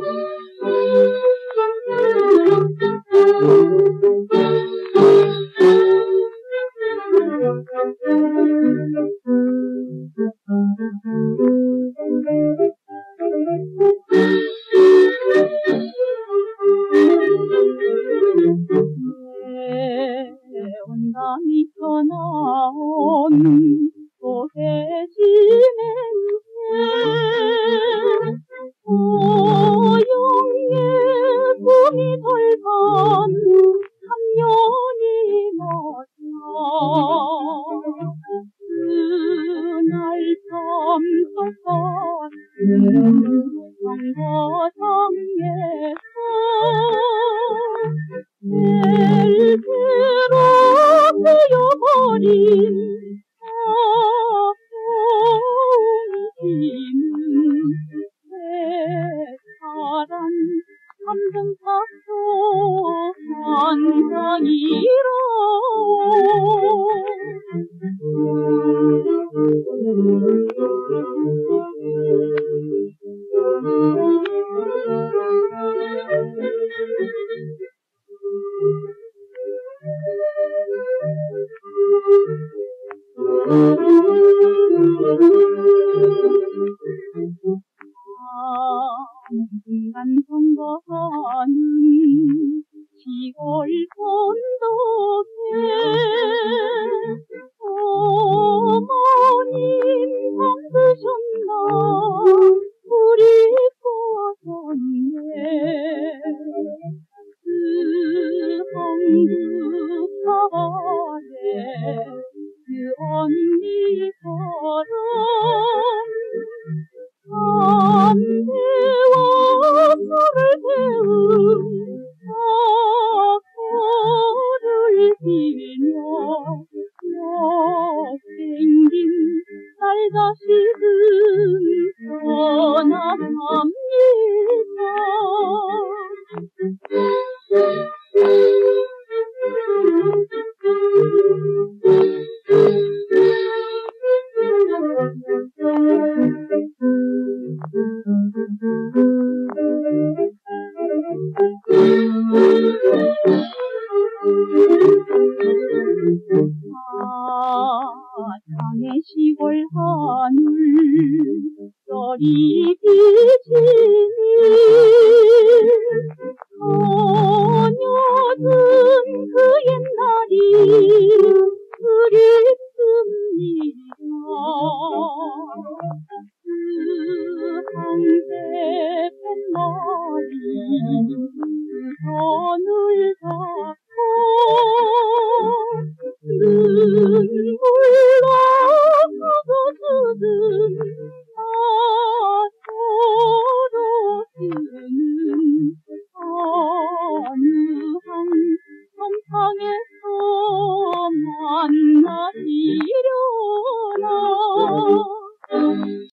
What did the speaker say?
어느 한번 방에서 만나리라.